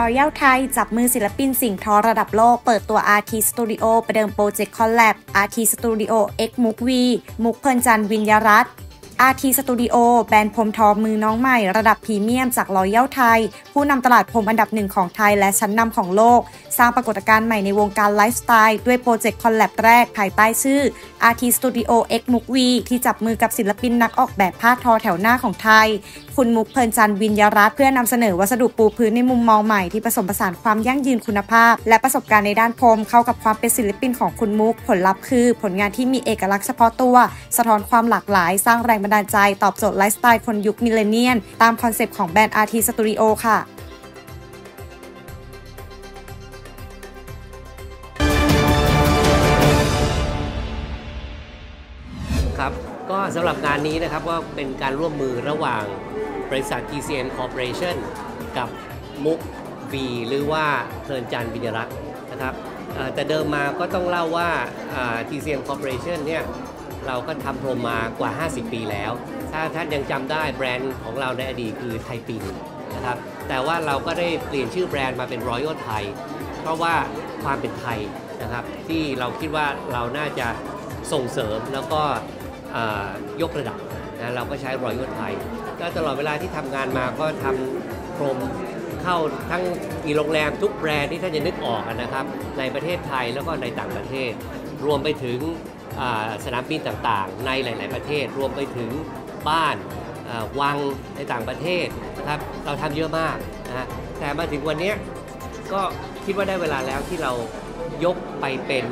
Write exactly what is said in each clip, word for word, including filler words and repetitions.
Royal Thai จับมือศิลปินสิ่งทอระดับโลกเปิดตัว อาร์ ที Studio ประเดิมโปรเจกต์คอลแลบ อาร์ ที Studio X MOOK V มุกเพลินจันทร์วิญญารัตน์ อาร์ ที Studio แบรนด์พรมทอมือน้องใหม่ระดับพรีเมียมจาก Royal Thai ผู้นำตลาดพรมอันดับหนึ่งของไทยและชั้นนำของโลกสร้างปรากฏการณ์ใหม่ในวงการไลฟ์สไตล์ด้วยโปรเจกต์คอลแลบแรกภายใต้ชื่อ อาร์ ที Studio X MOOK V ที่จับมือกับศิลปินนักออกแบบผ้าทอแถวหน้าของไทยคุณมุกเพลินจันทร์วิญญารัตน์เพื่อนำเสนอวัสดุปูพื้นในมุมมองใหม่ที่ผสมผสานความยั่งยืนคุณภาพและประสบการณ์ในด้านพรมเข้ากับความเป็นศิลปินของคุณมุกผลลัพธ์คือผลงานที่มีเอกลักษณ์เฉพาะตัวสะท้อนความหลากหลายสร้างแรงบันดาลใจตอบโจทย์ไลฟ์สไตล์คนยุคมิลเลนเนียลตามคอนเซปต์ของแบรนด์ อาร์ ที Studio ค่ะครับก็สำหรับงานนี้นะครับว่าเป็นการร่วมมือระหว่างบริษัท จี ซี เอ็น Corporation กับ MOOK V หรือว่าเพลินจันทร์วิญญารัตน์นะครับแต่เดิมมาก็ต้องเล่าว่า จี ซี เอ็น Corporation เนี่ยเราก็ทำพรมมากว่าห้าสิบปีแล้วถ้าท่านยังจำได้แบรนด์ของเราในอดีตคือไทยปิงนะครับแต่ว่าเราก็ได้เปลี่ยนชื่อแบรนด์มาเป็น Royal Thai เพราะว่าความเป็นไทยนะครับที่เราคิดว่าเราน่าจะส่งเสริมแล้วก็ยกระดับนะเราก็ใช้ Royal Thai ก็ตลอดเวลาที่ทำงานมาก็ทำพรมเข้าทั้งมีโรงแรมทุกแบรนด์ที่ท่านจะนึกออกนะครับในประเทศไทยแล้วก็ในต่างประเทศรวมไปถึงสนามบินต่างๆในหลายๆประเทศรวมไปถึงบ้านวังในต่างประเทศนะครับเราทำเยอะมากนะแต่มาถึงวันนี้ก็คิดว่าได้เวลาแล้วที่เรายกไปเป็น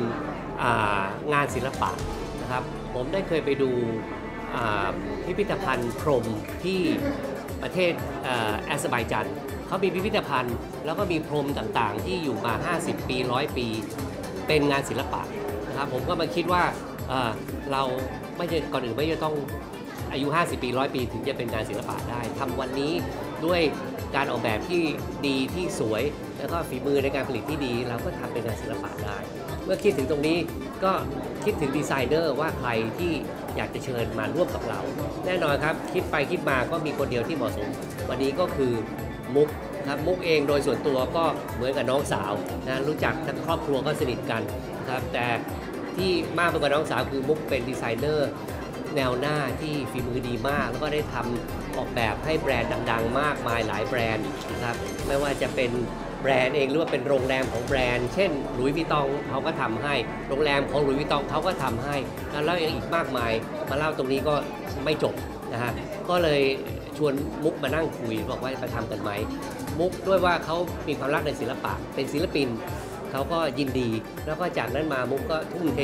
งานศิลปะนะครับผมได้เคยไปดูพิพิธภัณฑ์พรมที่ประเทศแอเซอร์ไบจานเขามีพิพิธภัณฑ์แล้วก็มีพรมต่างๆที่อยู่มาห้าสิบปีร้อยปีเป็นงานศิลปะนะครับผมก็มาคิดว่าเราไม่ใช่ก่อนอื่นไม่จะต้องอายุห้าสิบปีร้อยปีถึงจะเป็นงานศิลปะได้ทำวันนี้ด้วยการออกแบบที่ดีที่สวยแล้วก็ฝีมือในการผลิตที่ดีเราก็ทำเป็นงานศิลปะได้เมื่อคิดถึงตรงนี้ก็คิดถึงดีไซเนอร์ว่าใครที่อยากจะเชิญมาร่วมกับเราแน่นอนครับคิดไปคิดมาก็มีคนเดียวที่เหมาะสมวันนี้ก็คือมุกครับมุกเองโดยส่วนตัวก็เหมือนกับน้องสาวนะรู้จักทั้งครอบครัวก็สนิทกันนะครับแต่ที่มากไปกว่าน้องสาวคือมุกเป็นดีไซเนอร์แนวหน้าที่ฝีมือดีมากแล้วก็ได้ทำออกแบบให้แบรนด์ดังๆมากมายหลายแบรนด์นะครับไม่ว่าจะเป็นแบรนด์เองหรือว่าเป็นโรงแรมของแบรนด์เช่นหลุยส์วิตตองเขาก็ทำให้โรงแรมของหลุยส์วิตตองเขาก็ทำให้แล้วยังอีกมากมายมาเล่าตรงนี้ก็ไม่จบนะฮะก็เลยชวนมุกมานั่งคุยบอกว่าไปทำกันไหมมุกด้วยว่าเขามีความรักในศิลปะเป็นศิลปินเขาก็ยินดีแล้วก็จากนั้นมามุกก็ทุ่มเท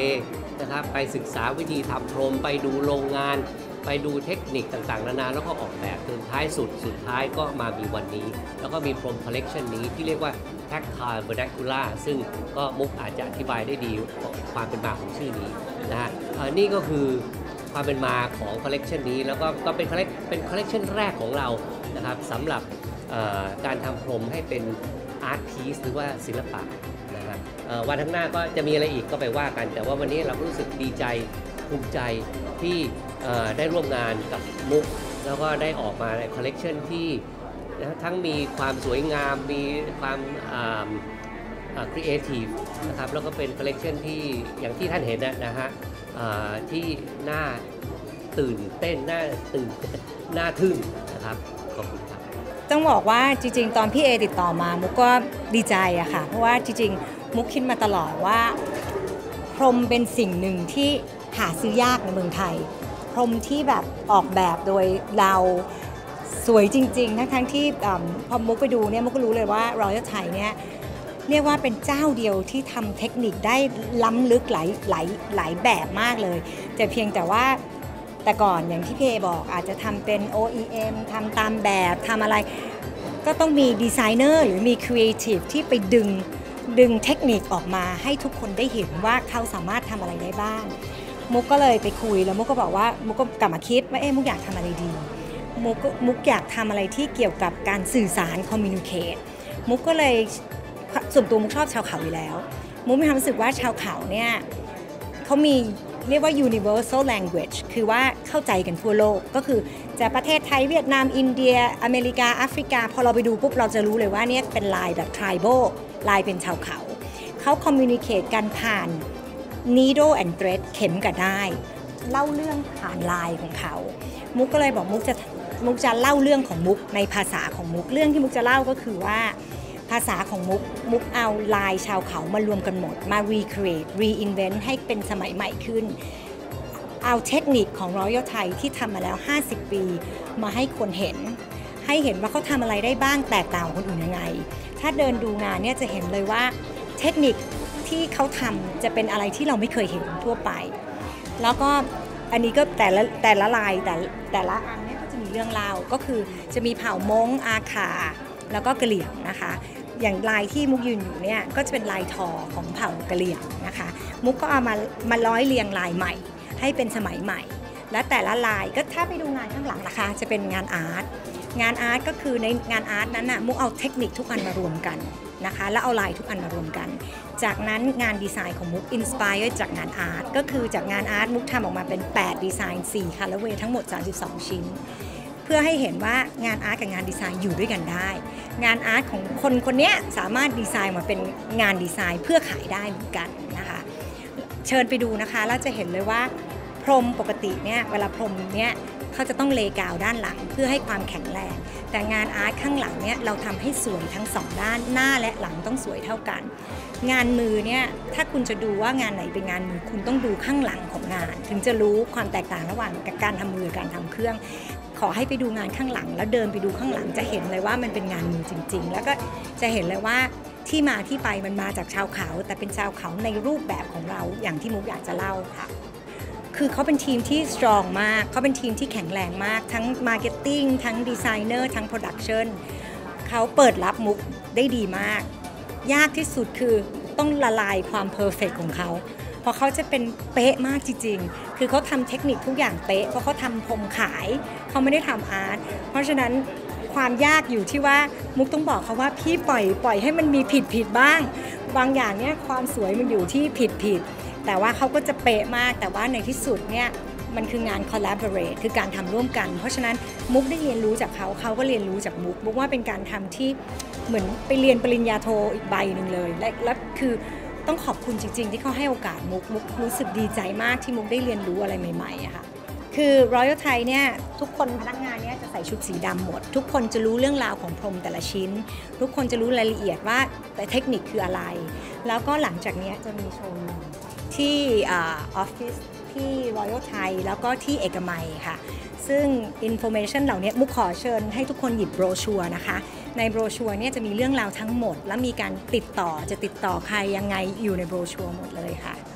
นะครับไปศึกษาวิธีทำพรมไปดูโรงงานไปดูเทคนิคต่างๆนานาแล้วก็ออกแบบจนท้ายสุดสุดท้ายก็มามีวันนี้แล้วก็มีพรมคอลเลกชันนี้ที่เรียกว่า Tactile Vernacular ซึ่งก็มุกอาจจะอธิบายได้ดีความเป็นมาของชื่อนี้นะฮะนี่ก็คือความเป็นมาของคอลเลกชันนี้แล้วก็ก็เป็นคอลเลกเป็นคอลเลกชันแรกของเรานะครับสำหรับการทำพรมให้เป็น Art Piece หรือว่าศิลปะนะครับวันข้างหน้าก็จะมีอะไรอีกก็ไปว่ากันแต่ว่าวันนี้เรารู้สึกดีใจภูมิใจที่ได้ร่วมงานกับมุกแล้วก็ได้ออกมาในคอลเลกชันที่ทั้งมีความสวยงามมีความครีเอทีฟนะครับแล้วก็เป็นคอลเลกชันที่อย่างที่ท่านเห็นนะฮะที่น่าตื่นเต้นน่าตื่นน่าทึ่งนะครับขอบคุณครับต้องบอกว่าจริงๆตอนพี่เอติดต่อมามุกก็ดีใจอะค่ะเพราะว่าจริงๆมุกคิดมาตลอดว่าพรมเป็นสิ่งหนึ่งที่หาซื้อยากในเมืองไทยพรมที่แบบออกแบบโดยเราสวยจริงๆทั้งๆที่พอมุกไปดูเนี่ยมุกก็รู้เลยว่า Royal Thai เนี่ยเรียกว่าเป็นเจ้าเดียวที่ทำเทคนิคได้ล้ำลึกหลายหลายหลายแบบมากเลยแต่เพียงแต่ว่าแต่ก่อนอย่างที่พี่เอบอกอาจจะทำเป็น โอ อี เอ็ม ทำตามแบบทำอะไรก็ต้องมีดีไซเนอร์หรือมีครีเอทีฟที่ไปดึงดึงเทคนิคออกมาให้ทุกคนได้เห็นว่าเขาสามารถทำอะไรได้บ้างมุกก็เลยไปคุยแล้วมุกก็บอกว่ามุกก็กลับมาคิดว่าเอ๊ะมุกอยากทำอะไรดีมุกมุกอยากทำอะไรที่เกี่ยวกับการสื่อสาร communicate มุกก็เลยส่วนตัวมุกชอบชาวเขาอยู่แล้วมุกมีความรู้สึกว่าชาวเขาเนี่ยเขามีเรียกว่า universal language คือว่าเข้าใจกันทั่วโลกก็คือ จะประเทศไทยเวียดนามอินเดียอเมริกาแอฟริกาพอเราไปดูปุ๊บเราจะรู้เลยว่าเนี่ยเป็นลายแบบ tribal ลายเป็นชาวเขาเขาคอมมิวนิเคตกันผ่าน needle and thread เข็มกับด้ายเล่าเรื่องผ่านลายของเขามุกก็เลยบอกมุกจะมุกจะเล่าเรื่องของมุกในภาษาของมุกเรื่องที่มุกจะเล่าก็คือว่าภาษาของมุกมุกเอาลายชาวเขามารวมกันหมดมา recreate reinvent ให้เป็นสมัยใหม่ขึ้นเอาเทคนิคของ Royal Thai ที่ทำมาแล้วห้าสิบปีมาให้คนเห็นให้เห็นว่าเขาทำอะไรได้บ้างแตกต่างคนอื่นยังไงถ้าเดินดูงานเนี่ยจะเห็นเลยว่าเทคนิคที่เขาทำจะเป็นอะไรที่เราไม่เคยเห็นทั่วไปแล้วก็อันนี้ก็แต่ละแต่ละลายแต่แต่ละอันเนี่ยก็จะมีเรื่องราวก็คือจะมีเผ่ามงอาขาแล้วก็กะเหรี่ยงนะคะอย่างลายที่มุกยืนอยู่เนี่ยก็จะเป็นลายทอของเผ่ากะเหรี่ยงนะคะมุกก็เอามามาร้อยเรียงลายใหม่ให้เป็นสมัยใหม่และแต่ละลายก็ถ้าไปดูงานข้างหลังนะคะจะเป็นงานอาร์ตงานอาร์ตก็คือในงานอาร์ตนั้นน่ะมุกเอาเทคนิคทุกอันมารวมกันนะคะแล้วเอาลายทุกอันมารวมกันจากนั้นงานดีไซน์ของมุกอินสไปร์จากงานอาร์ตก็คือจากงานอาร์ตมุกทำออกมาเป็นแปดดีไซน์สี่คัลเลอร์เวย์ทั้งหมดสามสิบสองชิ้นเพื่อให้เห็นว่างานอาร์ตกับงานดีไซน์อยู่ด้วยกันได้งานอาร์ตของคนคนนี้สามารถดีไซน์มาเป็นงานดีไซน์เพื่อขายได้เหมือนกันนะคะเชิญไปดูนะคะแล้วจะเห็นเลยว่าพรมปกติเนี่ยเวลาพรมเนี่ยเขาจะต้องเลกาวด้านหลังเพื่อให้ความแข็งแรงแต่งานอาร์ตข้างหลังเนี่ยเราทำให้สวยทั้งสองด้านหน้าและหลังต้องสวยเท่ากันงานมือเนี่ยถ้าคุณจะดูว่างานไหนเป็นงานมือคุณต้องดูข้างหลังของงานถึงจะรู้ความแตกต่างระหว่างการทำมือการทำเครื่องขอให้ไปดูงานข้างหลังแล้วเดินไปดูข้างหลังจะเห็นเลยว่ามันเป็นงานมือจริงๆแล้วก็จะเห็นเลยว่าที่มาที่ไปมันมาจากชาวเขาแต่เป็นชาวเขาในรูปแบบของเราอย่างที่มุกอยากจะเล่าค่ะคือเขาเป็นทีมที่สตรองมากเขาเป็นทีมที่แข็งแรงมากทั้งมาร์เก็ตติ้งทั้งดีไซเนอร์ทั้งโปรดักชันเขาเปิดรับมุกได้ดีมากยากที่สุดคือต้องละลายความเพอร์เฟกต์ของเขาเพราะเขาจะเป็นเป๊ะมากจริงๆคือเขาทำเทคนิคทุกอย่างเป๊ะเพราะเขาทำพรมขายเขาไม่ได้ทำอาร์ตเพราะฉะนั้นความยากอยู่ที่ว่ามุกต้องบอกเขาว่าพี่ปล่อยปล่อยให้มันมีผิดผิดบ้างบางอย่างเนี่ยความสวยมันอยู่ที่ผิดผิดแต่ว่าเขาก็จะเป๊ะมากแต่ว่าในที่สุดเนี่ยมันคืองาน collaborate คือการทำร่วมกันเพราะฉะนั้นมุกได้เรียนรู้จากเขาเขาก็เรียนรู้จากมุกมุกว่าเป็นการทำที่เหมือนไปเรียนปริญญาโทอีกใบหนึ่งเลยและและคือต้องขอบคุณจริงๆที่เขาให้โอกาสมุกมุกรู้สึกดีใจมากที่มุกได้เรียนรู้อะไรใหม่ๆอะค่ะคือ Royal Thai เนี่ยทุกคนพนักงานเนี่ยจะใส่ชุดสีดำหมดทุกคนจะรู้เรื่องราวของพรมแต่ละชิ้นทุกคนจะรู้รายละเอียดว่าแต่เทคนิคคืออะไรแล้วก็หลังจากนี้จะมีโชว์ที่ออฟฟิศที่ Royal Thai แล้วก็ที่เอกมัยค่ะซึ่ง information เหล่านี้มุกขอเชิญให้ทุกคนหยิบโบรชัวร์นะคะในโบรชัวร์เนี่ยจะมีเรื่องราวทั้งหมดและมีการติดต่อจะติดต่อใครยังไงอยู่ในโบรชัวร์หมดเลยค่ะ